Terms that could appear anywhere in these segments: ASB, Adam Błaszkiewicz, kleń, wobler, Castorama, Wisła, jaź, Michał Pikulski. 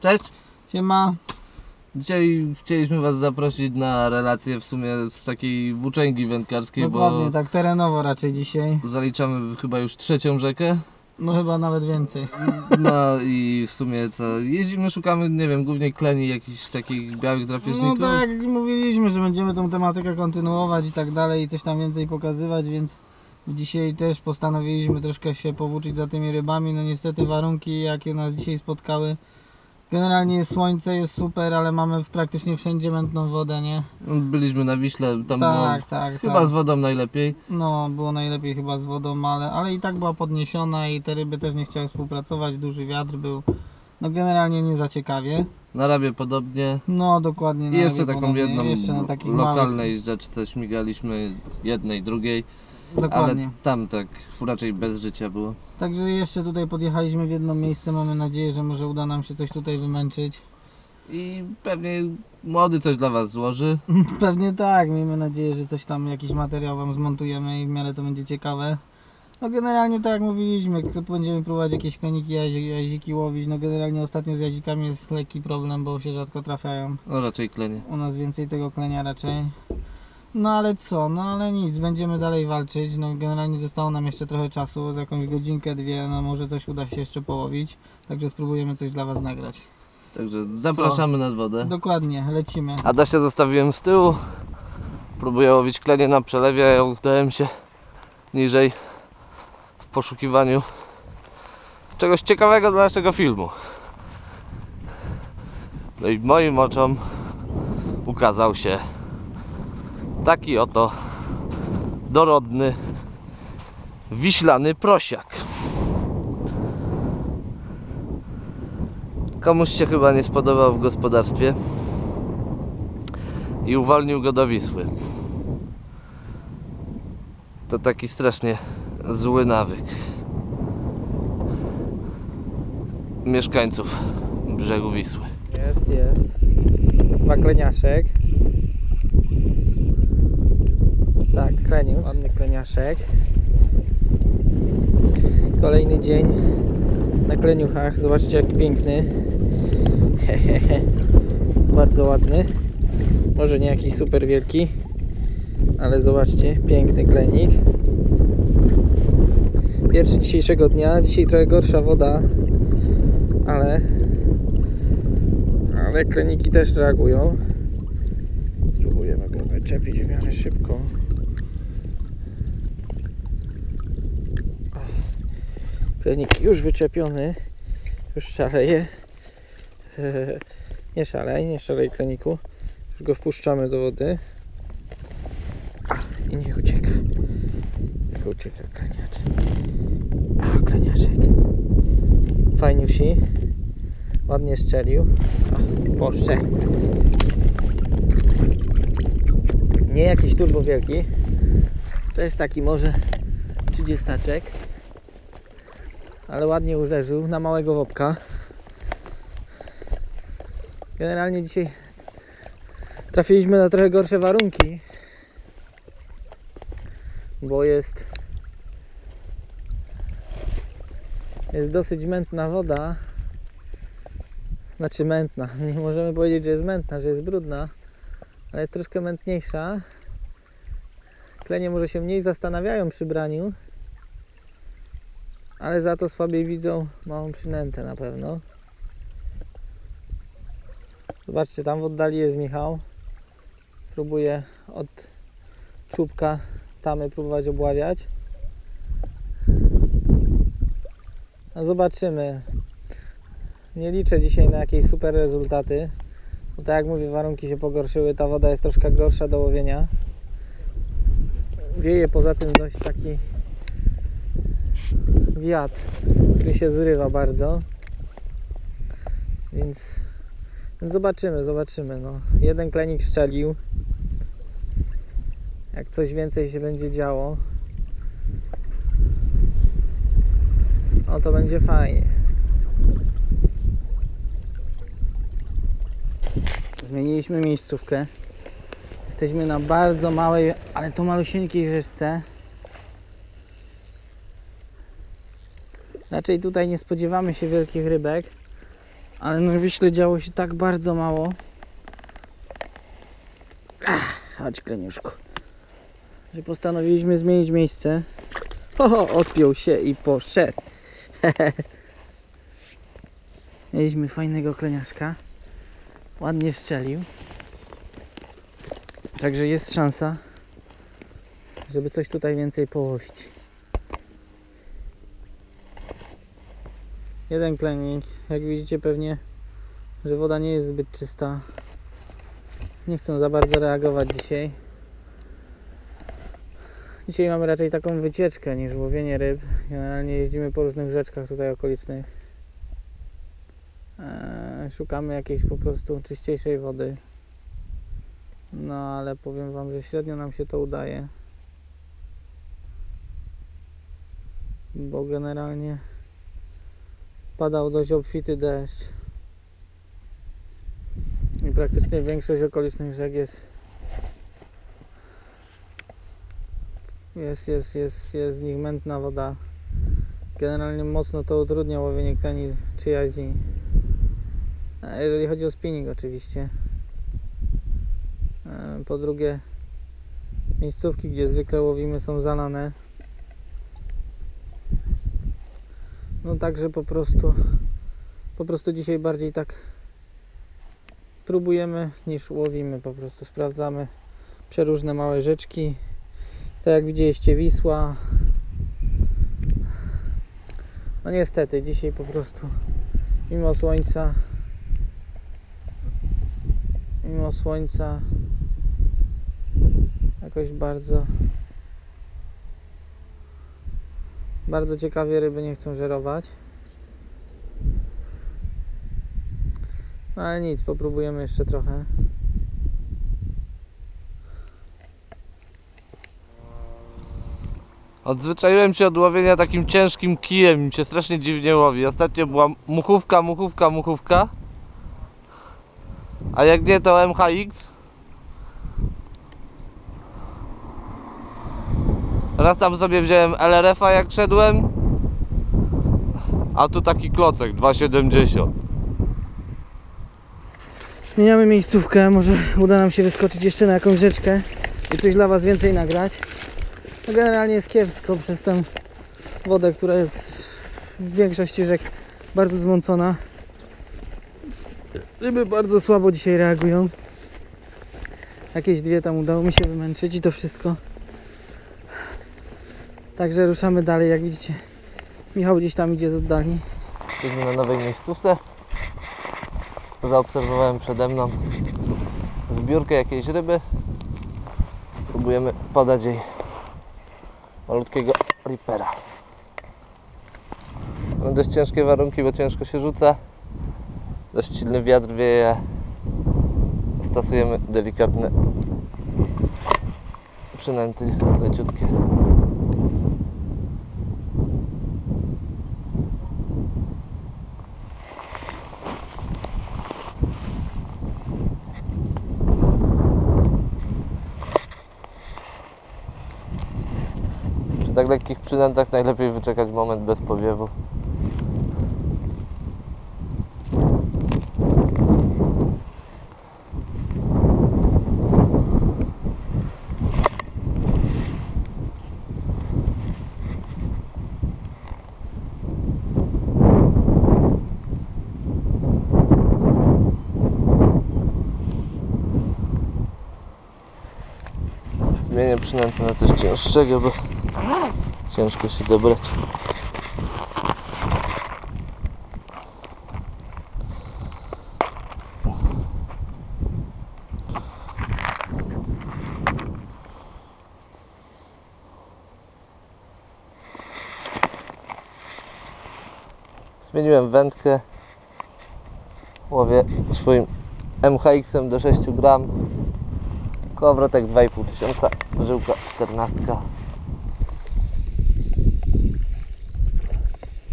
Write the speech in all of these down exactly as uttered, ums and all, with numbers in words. Cześć, siema. Dzisiaj chcieliśmy Was zaprosić na relację w sumie z takiej włóczęgi wędkarskiej. Dokładnie, bo tak terenowo raczej dzisiaj. Zaliczamy chyba już trzecią rzekę. No chyba nawet więcej. No i w sumie co, jeździmy, szukamy, nie wiem, głównie kleni, jakichś takich białych drapieżników. No tak, mówiliśmy, że będziemy tą tematykę kontynuować i tak dalej i coś tam więcej pokazywać, więc dzisiaj też postanowiliśmy troszkę się powłóczyć za tymi rybami. No niestety warunki, jakie nas dzisiaj spotkały, generalnie jest słońce, jest super, ale mamy praktycznie wszędzie mętną wodę, nie? Byliśmy na Wiśle, tam tak, było tak, chyba tak. Z wodą najlepiej. No, było najlepiej chyba z wodą, ale, ale i tak była podniesiona i te ryby też nie chciały współpracować, duży wiatr był. No generalnie nie za ciekawie. Na rabie podobnie. No dokładnie. I jeszcze taką podobnie. jedną jeszcze na lokalnej małych rzeczce śmigaliśmy, jednej, drugiej. Dokładnie. Ale tam tak raczej bez życia było. Także jeszcze tutaj podjechaliśmy w jedno miejsce, mamy nadzieję, że może uda nam się coś tutaj wymęczyć. I pewnie młody coś dla Was złoży. Pewnie tak, miejmy nadzieję, że coś tam, jakiś materiał Wam zmontujemy i w miarę to będzie ciekawe. No generalnie tak jak mówiliśmy, będziemy próbować jakieś koniki, jaziki łowić. No generalnie ostatnio z jazikami jest lekki problem, bo się rzadko trafiają. No raczej klenie. U nas więcej tego klenia raczej. No ale co, no ale nic, będziemy dalej walczyć, no generalnie zostało nam jeszcze trochę czasu, za jakąś godzinkę, dwie, no może coś uda się jeszcze połowić, także spróbujemy coś dla Was nagrać. Także zapraszamy nad wodę. Dokładnie, lecimy. Adasia zostawiłem z tyłu, próbuję łowić klenie na przelewie, ja udałem się niżej w poszukiwaniu czegoś ciekawego dla naszego filmu. No i moim oczom ukazał się taki oto dorodny wiślany prosiak. Komuś się chyba nie spodobał w gospodarstwie i uwolnił go do Wisły. To taki strasznie zły nawyk mieszkańców brzegu Wisły. Jest, jest. Makleniaszek. Tak, kleniu, ładny kleniaszek. Kolejny dzień na kleniuchach. Zobaczcie jaki piękny. Hehehe. Bardzo ładny. Może nie jakiś super wielki, ale zobaczcie, piękny klenik. Pierwszy dzisiejszego dnia. Dzisiaj trochę gorsza woda, ale ale kleniki też reagują. Spróbujemy go wyczepić w miarę szybko. Klenik już wyczepiony, już szaleje. Nie szalej, nie szalej kleniku. Już go wpuszczamy do wody. Ach, i niech ucieka. Niech ucieka kleniacz. A, kleniaczek. Fajniusi. Ładnie strzelił. Ach, poszedł. Nie jakiś turbo wielki. To jest taki może trzydziestaczek. Ale ładnie uderzył na małego wopka. Generalnie dzisiaj trafiliśmy na trochę gorsze warunki, bo jest jest dosyć mętna woda, znaczy mętna, nie możemy powiedzieć, że jest mętna, że jest brudna, ale jest troszkę mętniejsza. Klenie może się mniej zastanawiają przy braniu, ale za to słabiej widzą małą przynętę na pewno. Zobaczcie, tam w oddali jest Michał. Próbuję od czubka tamy próbować obławiać. No zobaczymy. Nie liczę dzisiaj na jakieś super rezultaty, bo tak jak mówię, warunki się pogorszyły, ta woda jest troszkę gorsza do łowienia. Wieje poza tym dość taki wiatr, który się zrywa bardzo, więc, więc zobaczymy, zobaczymy. No. Jeden klenik szczelił, jak coś więcej się będzie działo, no to będzie fajnie. Zmieniliśmy miejscówkę, jesteśmy na bardzo małej, ale to malusieńkiej rzeczce. Raczej tutaj nie spodziewamy się wielkich rybek, ale na Wiśle działo się tak bardzo mało. Ach, chodź Kleniuszku, że postanowiliśmy zmienić miejsce. Oho, odpiął się i poszedł. Mieliśmy fajnego kleniaszka, ładnie szczelił, także jest szansa, żeby coś tutaj więcej połowić. Jeden klenik, jak widzicie pewnie, że woda nie jest zbyt czysta. Nie chcę za bardzo reagować dzisiaj. Dzisiaj mamy raczej taką wycieczkę niż łowienie ryb. Generalnie jeździmy po różnych rzeczkach tutaj okolicznych. Eee, szukamy jakiejś po prostu czyściejszej wody. No ale powiem wam, że średnio nam się to udaje. Bo generalnie padał dość obfity deszcz. I praktycznie większość okolicznych rzek jest Jest, jest, jest, jest w nich mętna woda. Generalnie mocno to utrudnia łowienie kleni czy jaźni. A jeżeli chodzi o spinning oczywiście. Po drugie, miejscówki, gdzie zwykle łowimy, są zalane. No także po prostu po prostu dzisiaj bardziej tak próbujemy niż łowimy. Po prostu sprawdzamy przeróżne małe rzeczki. Tak jak widzieliście, Wisła. No niestety dzisiaj po prostu mimo słońca mimo słońca jakoś bardzo bardzo ciekawie ryby nie chcą żerować. No ale nic, popróbujemy jeszcze trochę. Odzwyczaiłem się od łowienia takim ciężkim kijem, mi się strasznie dziwnie łowi. Ostatnio była muchówka, muchówka, muchówka. A jak nie, to M H X. Raz tam sobie wziąłem L R F-a jak szedłem. A tu taki klocek, dwa siedemdziesiąt. Zmieniamy miejscówkę, może uda nam się wyskoczyć jeszcze na jakąś rzeczkę i coś dla was więcej nagrać. Generalnie jest kiepsko przez tę wodę, która jest w większości rzek bardzo zmącona. Ryby bardzo słabo dzisiaj reagują. Jakieś dwie tam udało mi się wymęczyć i to wszystko. Także ruszamy dalej. Jak widzicie, Michał gdzieś tam idzie z oddali. Jesteśmy na nowej miejscówce. Zaobserwowałem przede mną zbiórkę jakiejś ryby. Spróbujemy podać jej malutkiego ripera. No dość ciężkie warunki, bo ciężko się rzuca. Dość silny wiatr wieje. Stosujemy delikatne przynęty leciutkie. W tak lekkich przynętach najlepiej wyczekać moment bez powiewu. Zmienię przynętę na coś cięższego, bo ciężko się dobrać. Zmieniłem wędkę. Łowię swoim M H X-em do sześciu gramów. Kołowrotek dwa i pół tysiąca, żyłka czternaście.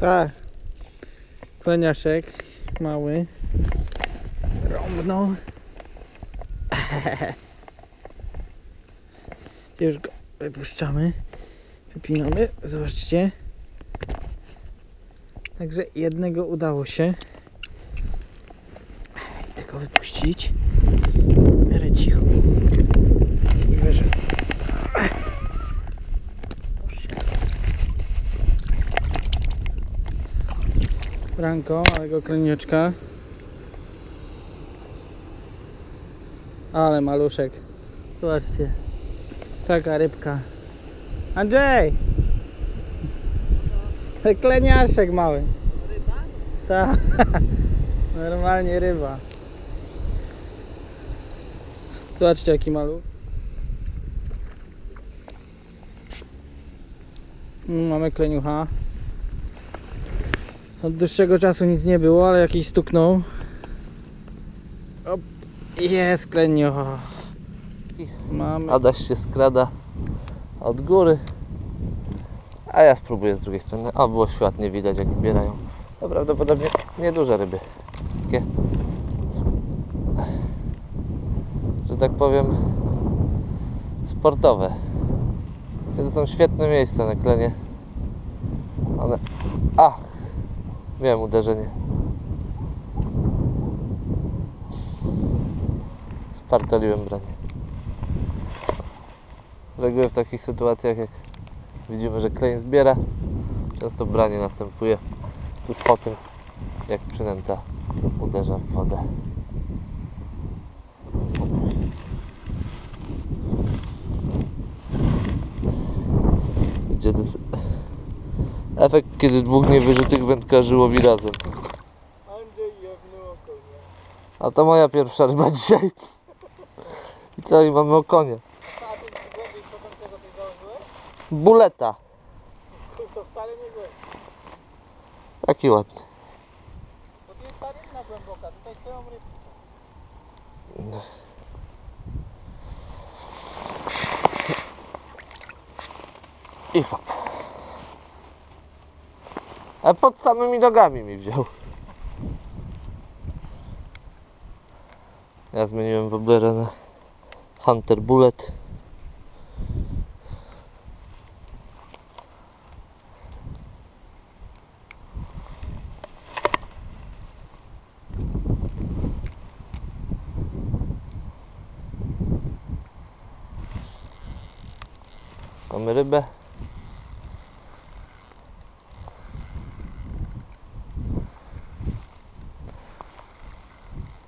Tak, kleniaszek mały, rąbnął. Już go wypuszczamy, wypinamy, zobaczcie. Także jednego udało się. wypuścić. W miarę cicho. Możliwe, że... Ranko, ale go klenieczka. Ale maluszek. Zobaczcie. Taka rybka. Andrzej! Kleniaszek mały. Ryba? Tak. Normalnie ryba. Zobaczcie jaki maluch. Mamy kleniucha. Od dłuższego czasu nic nie było, ale jakiś stuknął. Op. Jest klenio. Mamy... Adaś się skrada od góry. A ja spróbuję z drugiej strony. O, było świetnie widać jak zbierają. To prawdopodobnie nieduże ryby. Takie, że tak powiem, sportowe. To są świetne miejsca na klenie. One... Ach! Miałem uderzenie. Spartoliłem branie. Z reguły w takich sytuacjach, jak widzimy, że kleń zbiera, często branie następuje tuż po tym, jak przynęta uderza w wodę. Gdzie to jest? Efekt, kiedy dwóch niewyżytych wędkarzy łowi razem. A to moja pierwsza ryba dzisiaj. I co, i mamy okonie. Buleta. To wcale nie głębi. Taki ładny. Bo tu jest ta rybna głęboka, tutaj stoją rybki. I hop. A pod samymi nogami mi wziął. Ja zmieniłem woblera na Hunter Bullet. Mamy rybę.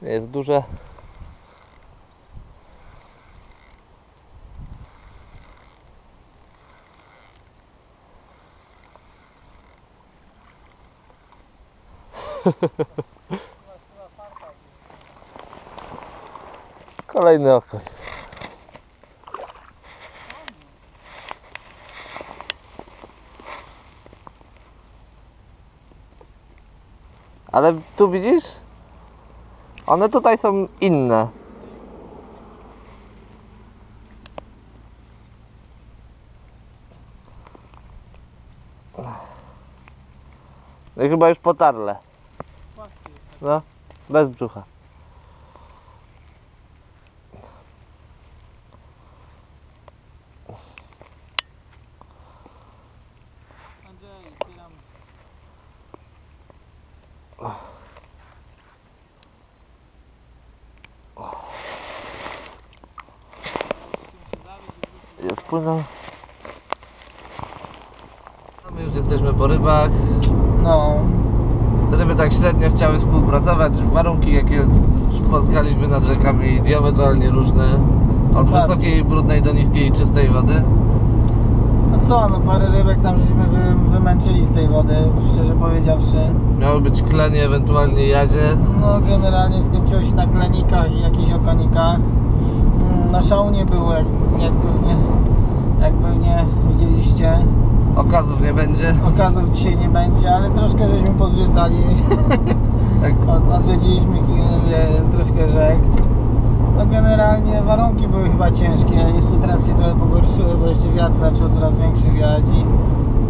Jest duża. Kolejny okoń. Ale tu widzisz? One tutaj są inne. No i chyba już potarle. No, bez brzucha. I odpłynął. My już jesteśmy po rybach. No. Ryby tak średnio chciały współpracować, warunki jakie spotkaliśmy nad rzekami diametralnie różne, od wysokiej, brudnej do niskiej, czystej wody. No co, no parę rybek tam żeśmy wy, wymęczyli z tej wody, szczerze powiedziawszy. Miały być klenie, ewentualnie jadzie. No generalnie skończyło się na klenikach i jakichś okonikach. Na szałnie było, jak, jak, pewnie, jak pewnie widzieliście. Okazów nie będzie. Okazów dzisiaj nie będzie, ale troszkę żeśmy pozwiedzali. Tak. Odwiedziliśmy troszkę rzek. No generalnie warunki były chyba ciężkie. Jeszcze teraz się trochę pogorszyły, bo jeszcze wiatr zaczął coraz większy wiać i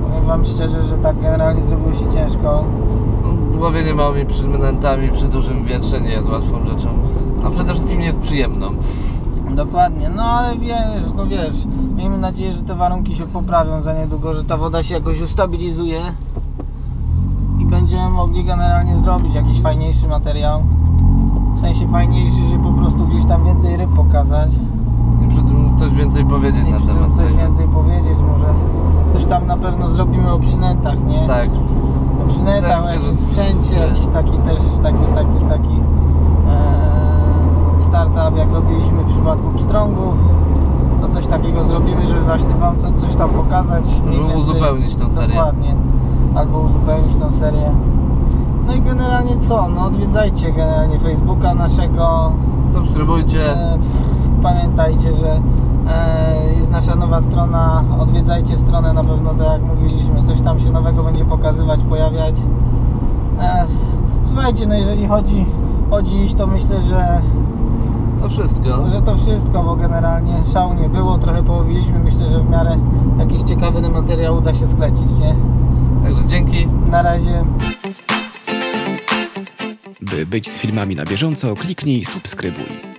powiem wam szczerze, że tak generalnie zrobiło się ciężko. Łowienie małymi przynętami przy dużym wietrze nie jest łatwą rzeczą. A przede wszystkim nie jest przyjemną. Dokładnie, no ale wiesz, no wiesz, miejmy nadzieję, że te warunki się poprawią za niedługo, że ta woda się jakoś ustabilizuje i będziemy mogli generalnie zrobić jakiś fajniejszy materiał. W sensie fajniejszy, żeby po prostu gdzieś tam więcej ryb pokazać. I przy tym coś więcej powiedzieć I na temat coś tego. Coś więcej powiedzieć może. Coś tam na pewno zrobimy o przynętach, nie? Tak. O przynętach, tak, jakimś sprzęcie, jakiś taki też, taki, taki, taki e, startup, jak robiliśmy w przypadku pstrągów. To coś takiego zrobimy, żeby właśnie wam co, coś tam pokazać. Żeby uzupełnić tą serię. Dokładnie. Albo uzupełnić tą serię. No i generalnie co? No odwiedzajcie generalnie Facebooka naszego. Subskrybujcie. E, pamiętajcie, że e, jest nasza nowa strona. Odwiedzajcie stronę na pewno, tak jak mówiliśmy. Coś tam się nowego będzie pokazywać, pojawiać. E, słuchajcie, no jeżeli chodzi o dziś, to myślę, że to wszystko. Że to wszystko, bo generalnie szału nie było. Trochę połowiliśmy. Myślę, że w miarę jakiś ciekawy materiał uda się sklecić, nie? Także dzięki. Na razie. By być z filmami na bieżąco, kliknij subskrybuj.